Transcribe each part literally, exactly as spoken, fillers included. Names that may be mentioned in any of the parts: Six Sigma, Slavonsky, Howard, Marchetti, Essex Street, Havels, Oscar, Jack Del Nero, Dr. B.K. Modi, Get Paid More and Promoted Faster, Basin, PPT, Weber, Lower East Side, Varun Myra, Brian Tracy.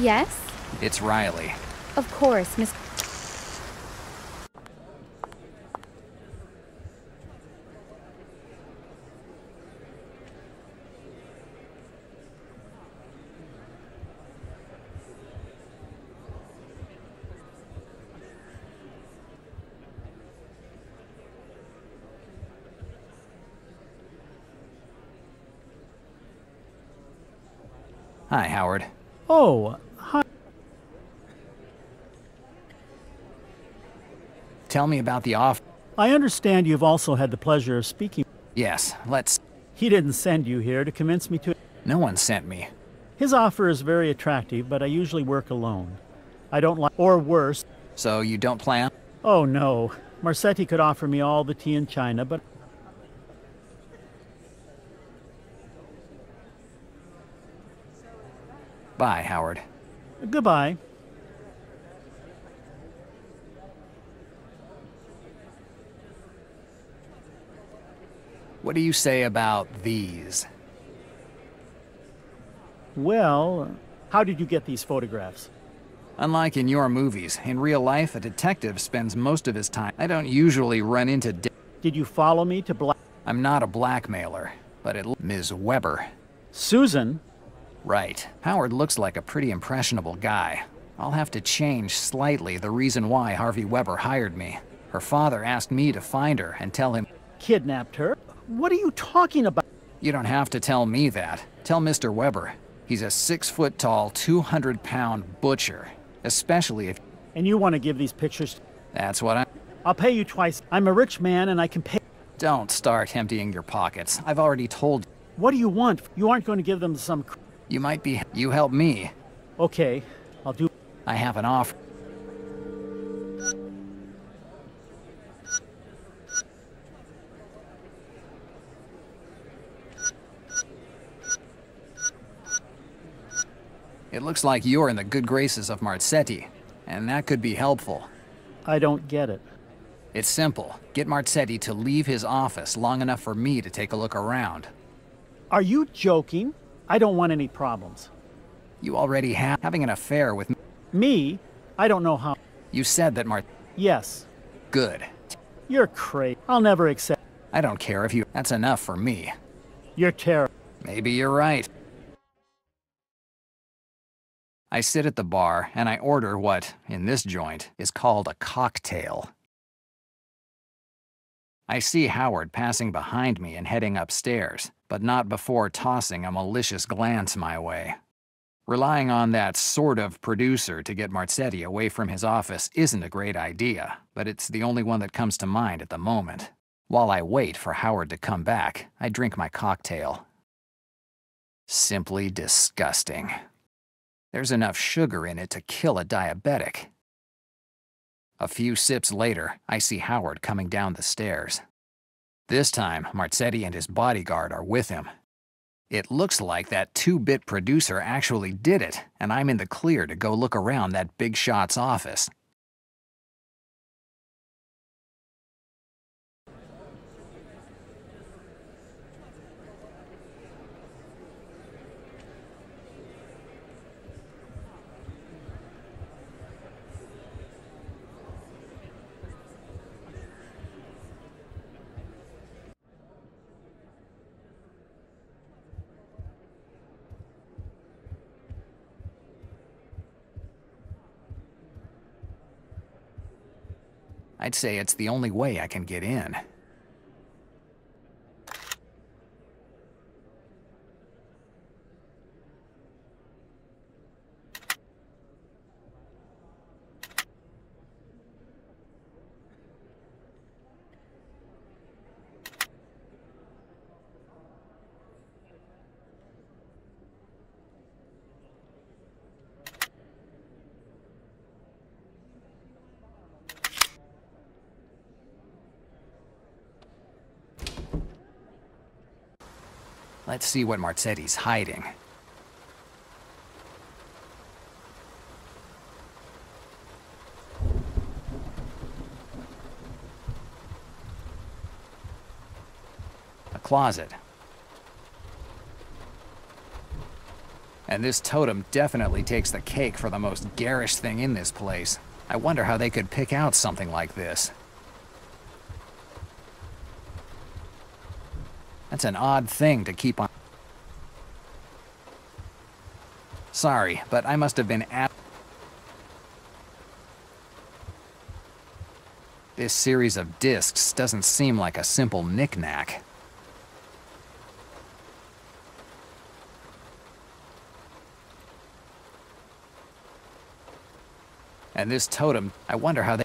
Yes? It's Riley. Of course, Miss... Hi, Howard. Oh, hi. Tell me about the off... I understand you've also had the pleasure of speaking... Yes, let's... He didn't send you here to convince me to... No one sent me. His offer is very attractive, but I usually work alone. I don't like... Or worse... So you don't plan? Oh, no. Marchetti could offer me all the tea in China, but... Bye, Howard. Goodbye. What do you say about these? Well, how did you get these photographs? Unlike in your movies, in real life, a detective spends most of his time. I don't usually run into... Did you follow me to black... I'm not a blackmailer, but it... Miz Weber. Susan? Right. Howard looks like a pretty impressionable guy. I'll have to change slightly the reason why Harvey Weber hired me. Her father asked me to find her and tell him... Kidnapped her? What are you talking about? You don't have to tell me that. Tell Mister Weber. He's a six-foot-tall, two hundred pound butcher. Especially if... And you want to give these pictures... That's what I... I'll pay you twice. I'm a rich man and I can pay... Don't start emptying your pockets. I've already told you. What do you want? You aren't going to give them some... You might be... You help me. Okay, I'll do... I have an offer. It looks like you're in the good graces of Marchetti, and that could be helpful. I don't get it. It's simple. Get Marchetti to leave his office long enough for me to take a look around. Are you joking? I don't want any problems. You already have having an affair with me. Me? I don't know how. You said that, Mart. Yes. Good. You're crazy. I'll never accept. I don't care if you. That's enough for me. You're terrible. Maybe you're right. I sit at the bar and I order what, in this joint, is called a cocktail. I see Howard passing behind me and heading upstairs, but not before tossing a malicious glance my way. Relying on that sort of producer to get Marchetti away from his office isn't a great idea, but it's the only one that comes to mind at the moment. While I wait for Howard to come back, I drink my cocktail. Simply disgusting. There's enough sugar in it to kill a diabetic. A few sips later, I see Howard coming down the stairs. This time, Marchetti and his bodyguard are with him. It looks like that two-bit producer actually did it, and I'm in the clear to go look around that big shot's office. I'd say it's the only way I can get in. Let's see what Marchetti's hiding. A closet. And this totem definitely takes the cake for the most garish thing in this place. I wonder how they could pick out something like this. That's an odd thing to keep on. Sorry, but I must have been at... This series of discs doesn't seem like a simple knick-knack. And this totem, I wonder how they...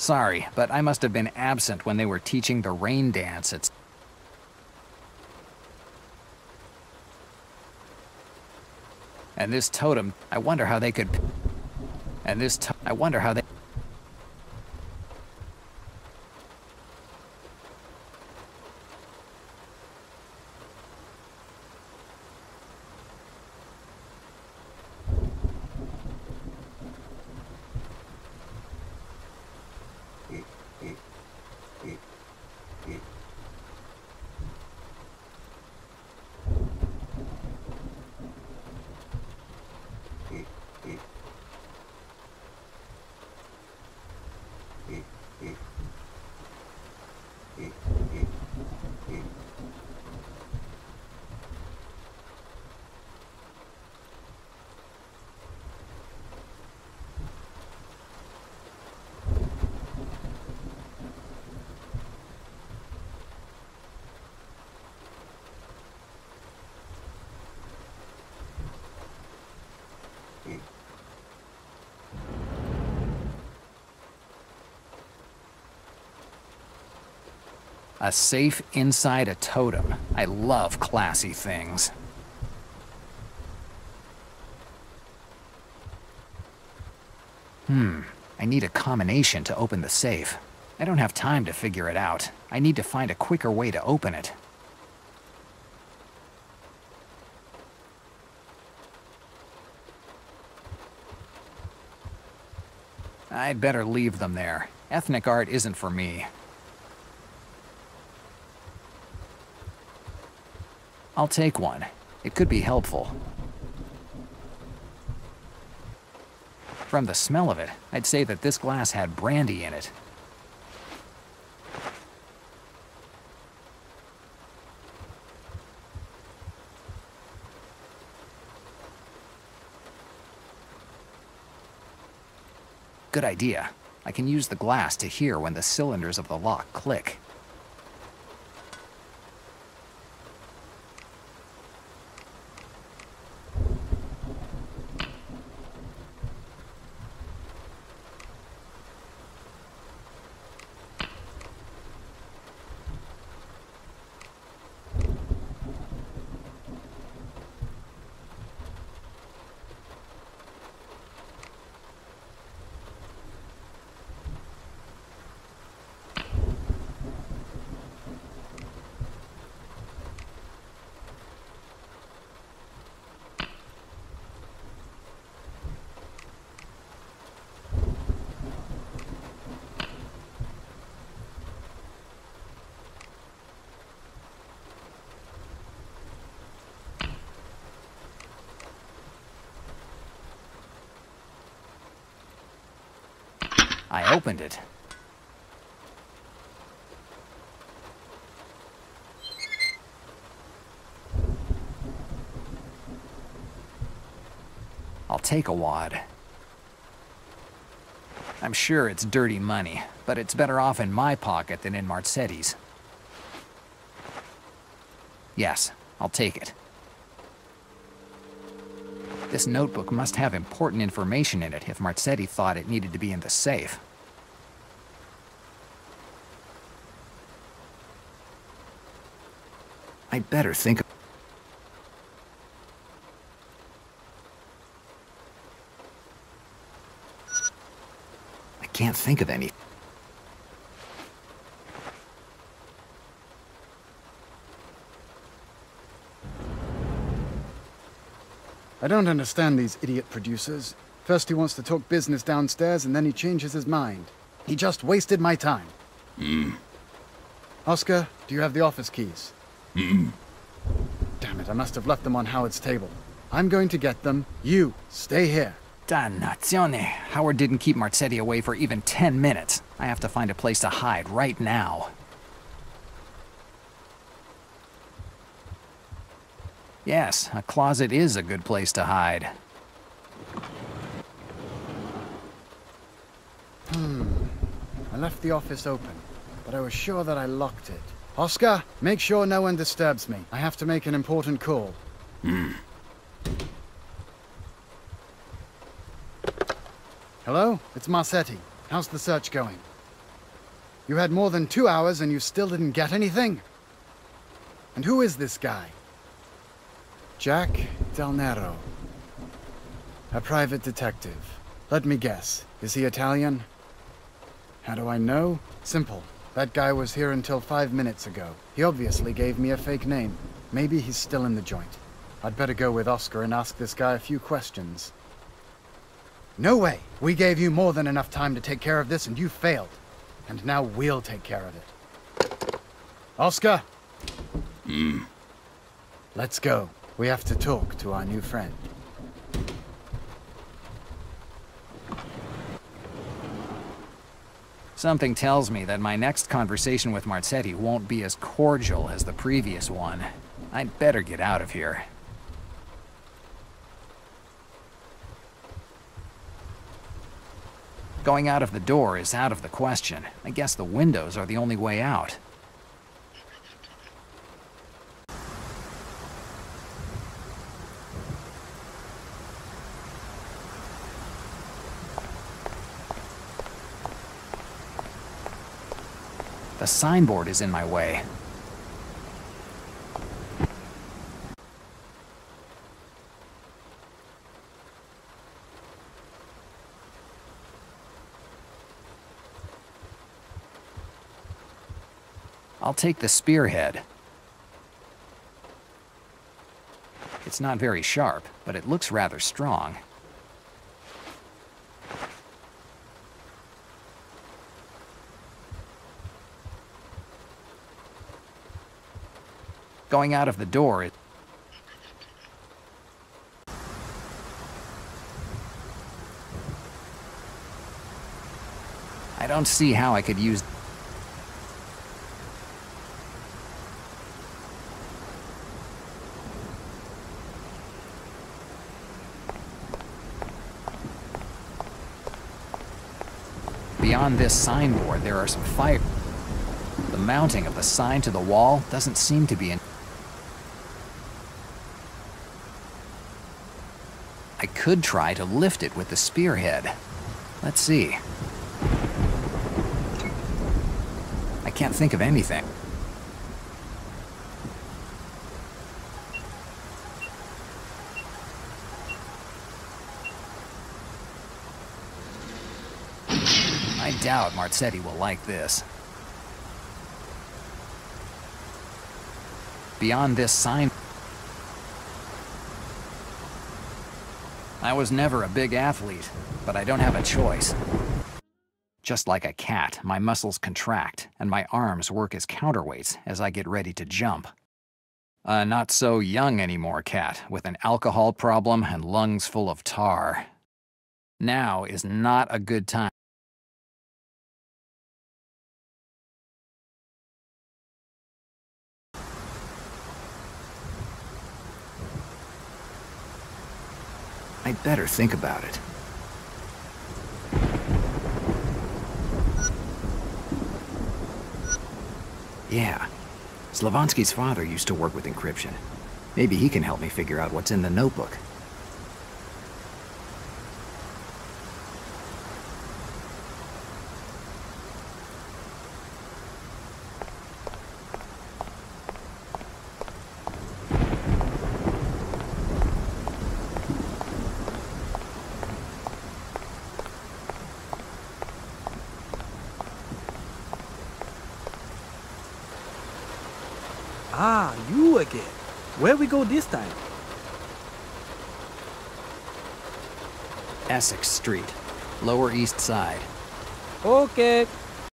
Sorry, but I must have been absent when they were teaching the rain dance. It's and this totem, I wonder how they could... And this to I wonder how they... A safe inside a totem. I love classy things. Hmm, I need a combination to open the safe. I don't have time to figure it out. I need to find a quicker way to open it. I'd better leave them there. Ethnic art isn't for me. I'll take one. It could be helpful. From the smell of it, I'd say that this glass had brandy in it. Good idea. I can use the glass to hear when the cylinders of the lock click. I opened it. I'll take a wad. I'm sure it's dirty money, but it's better off in my pocket than in Marchetti's. Yes, I'll take it. This notebook must have important information in it if Marchetti thought it needed to be in the safe. I'd better think of... I can't think of any... I don't understand these idiot producers. First he wants to talk business downstairs, and then he changes his mind. He just wasted my time. Mm. Oscar, do you have the office keys? Mm. Damn it, I must have left them on Howard's table. I'm going to get them. You, stay here. Dannazione. Howard didn't keep Marchetti away for even ten minutes. I have to find a place to hide right now. Yes, a closet is a good place to hide. Hmm. I left the office open, but I was sure that I locked it. Oscar, make sure no one disturbs me. I have to make an important call. Hmm. Hello? It's Marchetti. How's the search going? You had more than two hours and you still didn't get anything? And who is this guy? Jack Del Nero. A private detective. Let me guess. Is he Italian? How do I know? Simple. That guy was here until five minutes ago. He obviously gave me a fake name. Maybe he's still in the joint. I'd better go with Oscar and ask this guy a few questions. No way! We gave you more than enough time to take care of this and you failed. And now we'll take care of it. Oscar! Mm. Let's go. We have to talk to our new friend. Something tells me that my next conversation with Marchetti won't be as cordial as the previous one. I'd better get out of here. Going out of the door is out of the question. I guess the windows are the only way out. The signboard is in my way. I'll take the spearhead. It's not very sharp, but it looks rather strong. Going out of the door is... I don't see how I could use... Beyond this signboard, there are some fire... The mounting of the sign to the wall doesn't seem to be in... I could try to lift it with the spearhead. Let's see. I can't think of anything. I doubt Marchetti will like this. Beyond this sign... I was never a big athlete, but I don't have a choice. Just like a cat, my muscles contract, and my arms work as counterweights as I get ready to jump. A not-so-young anymore cat with an alcohol problem and lungs full of tar. Now is not a good time. I'd better think about it. Yeah. Slavonsky's father used to work with encryption. Maybe he can help me figure out what's in the notebook. Ah, you again. Where we go this time? Essex Street, Lower East Side. Okay.